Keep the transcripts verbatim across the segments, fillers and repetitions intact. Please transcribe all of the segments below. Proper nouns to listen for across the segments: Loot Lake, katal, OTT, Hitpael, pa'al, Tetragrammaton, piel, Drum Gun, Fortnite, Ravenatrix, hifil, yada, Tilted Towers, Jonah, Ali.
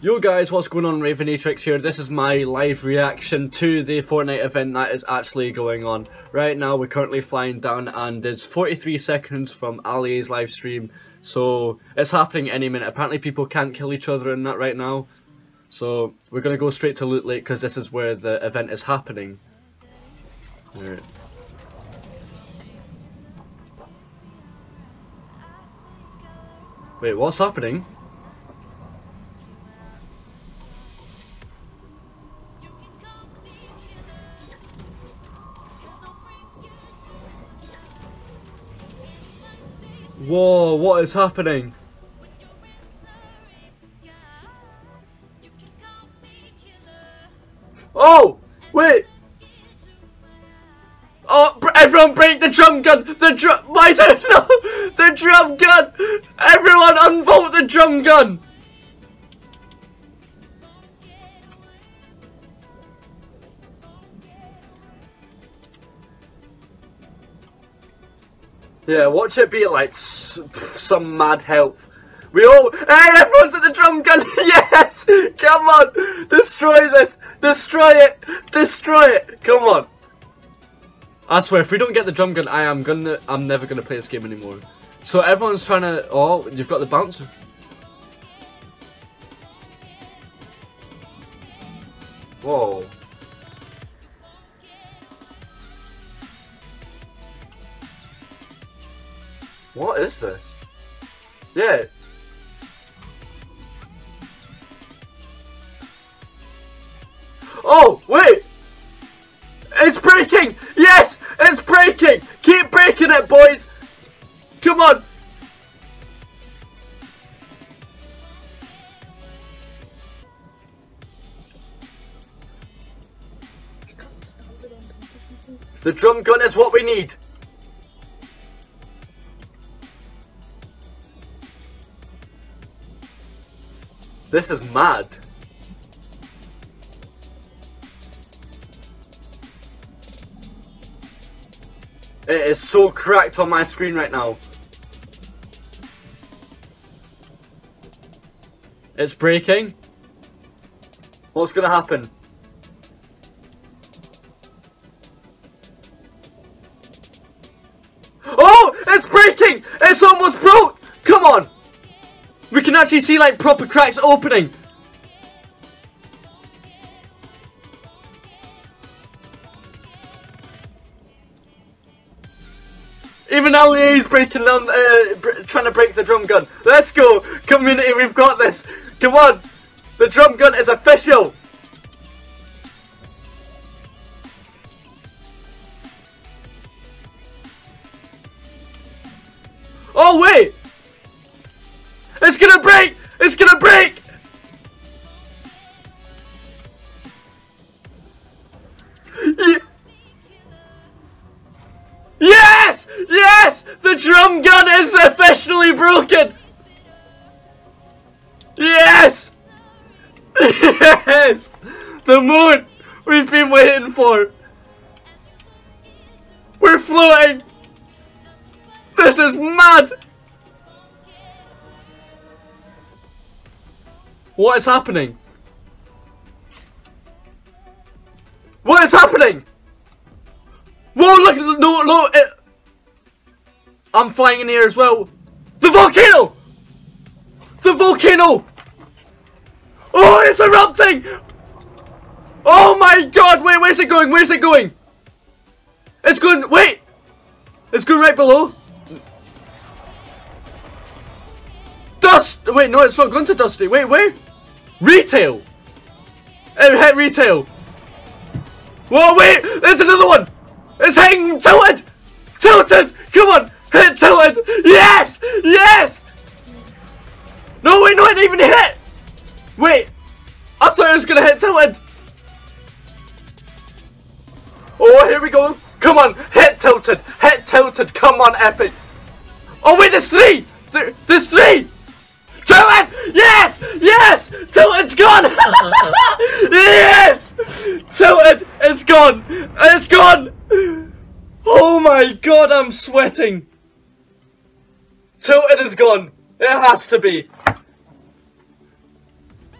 Yo guys, what's going on? Ravenatrix here. This is my live reaction to the Fortnite event that is actually going on. Right now we're currently flying down and it's forty-three seconds from Ali's live stream. So it's happening any minute. Apparently people can't kill each other in that right now. So we're going to go straight to Loot Lake because this is where the event is happening. Alright. Wait, what's happening? Whoa, what is happening? Oh! Wait! Oh, everyone break the drum gun! The drum- Why is it- No! The drum gun! Everyone unbolt the drum gun! Yeah, watch it be like s some mad health. We all- Hey, everyone's at the drum gun! Yes! Come on! Destroy this! Destroy it! Destroy it! Come on! I swear, if we don't get the drum gun, I am gonna- I'm never gonna play this game anymore. So everyone's trying to- Oh, you've got the bouncer. Whoa. What is this? Yeah. Oh, wait! It's breaking! Yes! It's breaking! Keep breaking it, boys! Come on! The drum gun is what we need! This is mad. It is so cracked on my screen right now. It's breaking. What's gonna happen? Oh! It's breaking! It's almost broke! Come on! We can actually see like proper cracks opening. Even Ali is breaking down, uh, br trying to break the drum gun. Let's go, community. We've got this. Come on, the drum gun is official. Oh wait. It's gonna break! It's gonna break! Ye yes! Yes! The drum gun is officially broken! Yes! Yes! The moon we've been waiting for! We're floating! This is mad! What is happening? What is happening? Whoa, look, no, no, it, I'm flying in the air as well. The volcano! The volcano! Oh, it's erupting! Oh my god, wait, where's it going? Where's it going? It's going, wait! It's going right below. Dust! Wait, no, it's not going to Dusty. Wait, where? Retail! It hit retail! Whoa, wait! There's another one! It's hitting Tilted! Tilted! Come on! Hit Tilted! Yes! Yes! No, wait, no, it didn't even hit! Wait! I thought it was gonna hit Tilted! Oh, here we go! Come on! Hit Tilted! Hit Tilted! Come on, Epic! Oh, wait, there's three! There, there's three! Tilted! Yes! Yes! Tilted's gone! Yes! Tilted is gone! It's gone! Oh my god, I'm sweating! Tilted is gone! It has to be!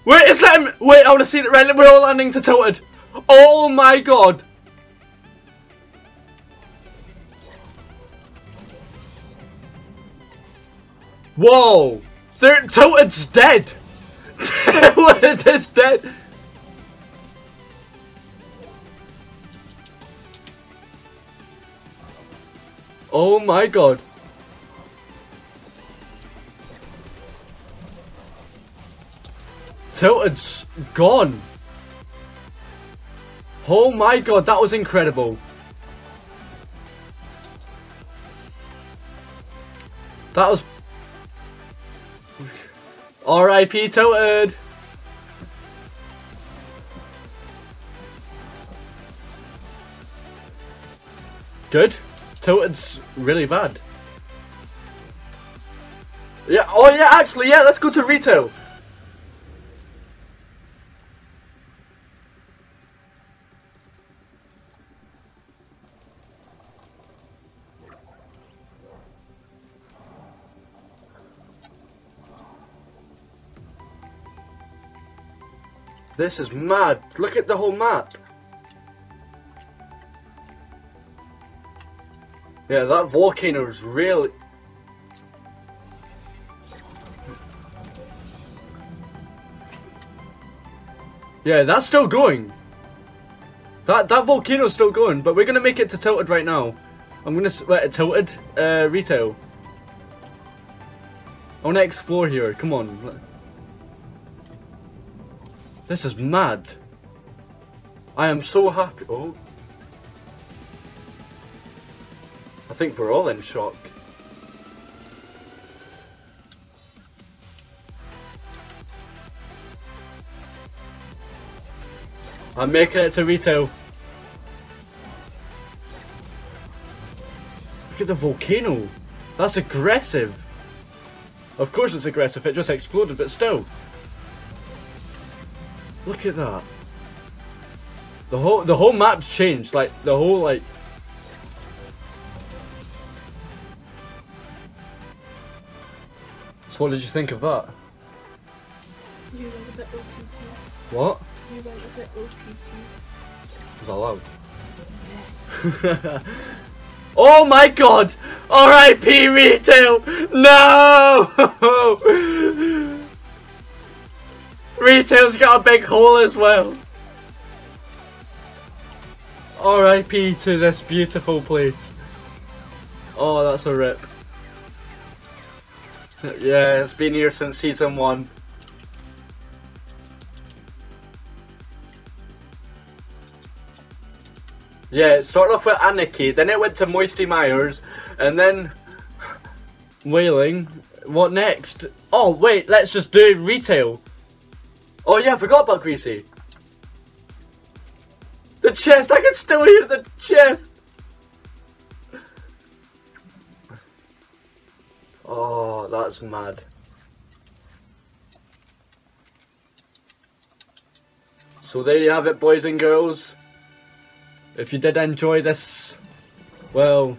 Wait, it's letting me. Wait, I want to see it. Right, we're all landing to Tilted. Oh my god. Whoa. They're, Tilted's dead. Tilted is dead. Oh my god. Tilted's gone. Oh my god, that was incredible. That was... R I P Tilted. Good. Tilted's really bad. Yeah, oh yeah, actually, yeah, let's go to retail. This is mad. Look at the whole map. Yeah, that volcano is really... Yeah, that's still going. That that volcano's still going, but we're going to make it to Tilted right now. I'm going to let it Tilted uh, retail. I want to explore here. Come on. This is mad. I am so happy. Oh. I think we're all in shock. I'm making it to retail. Look at the volcano. That's aggressive. Of course it's aggressive. It just exploded, but still. Look at that. The whole the whole map's changed, like the whole like So what did you think of that? You went a bit O T T. What? You went a bit O T T. Was that loud? Oh my god! R I P retail! No! Retail's got a big hole as well. R I P to this beautiful place. Oh, that's a rip. Yeah, it's been here since season one. Yeah, it started off with Anarchy, then it went to Moisty Myers, and then Wailing. What next? Oh wait, let's just do retail. Oh yeah, I forgot about Greasy. The chest, I can still hear the chest. Oh, that's mad. So there you have it, boys and girls. If you did enjoy this, well,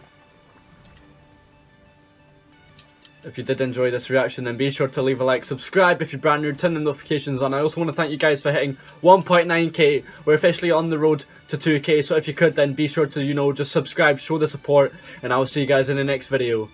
if you did enjoy this reaction, then be sure to leave a like, subscribe if you're brand new, turn the notifications on. I also want to thank you guys for hitting one point nine K. We're officially on the road to two K, so if you could, then be sure to, you know, just subscribe, show the support, and I will see you guys in the next video.